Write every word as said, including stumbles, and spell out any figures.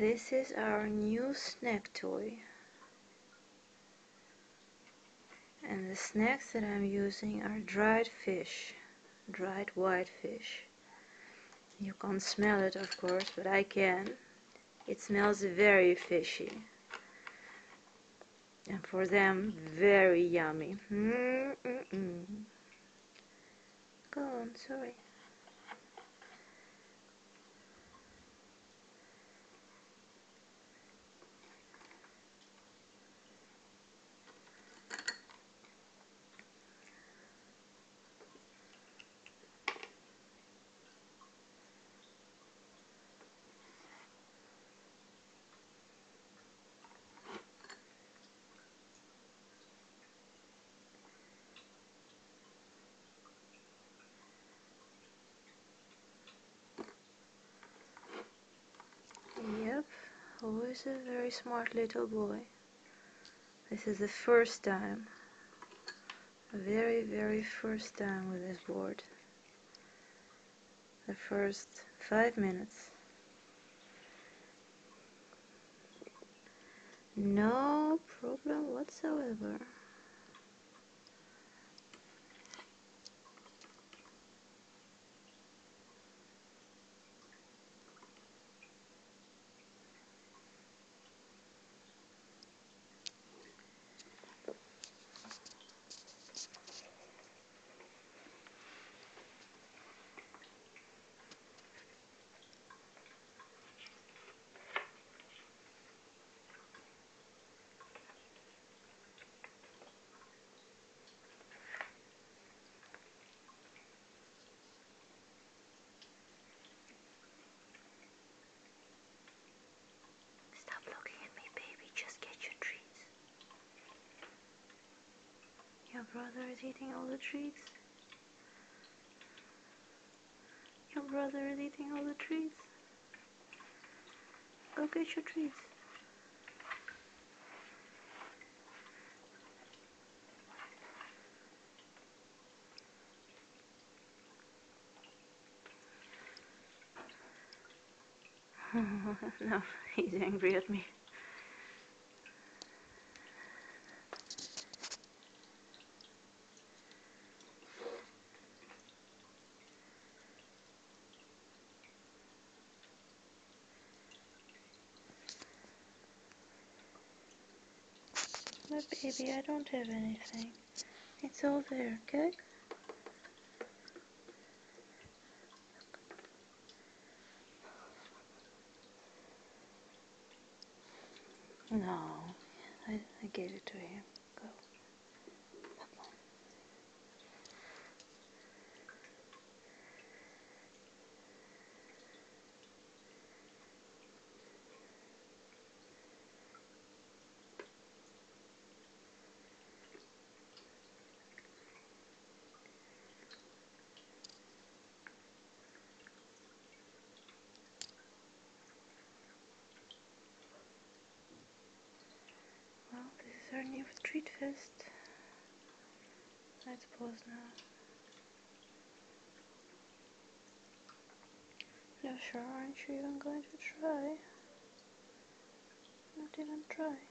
This is our new snack toy. And the snacks that I'm using are dried fish, dried white fish. You can't smell it, of course, but I can. It smells very fishy. And for them, very yummy. Mm-mm-mm. Go on, sorry. Who is a very smart little boy. This is the first time, very very first time with this board. The first five minutes. No problem whatsoever. Your brother is eating all the treats. Your brother is eating all the treats. Go get your treats. No, he's angry at me. But baby, I don't have anything. It's all there, okay? No, I, I gave it to him. Go. Our new treat fest. Let's pause now. No, sure, aren't you even going to try? Not even try.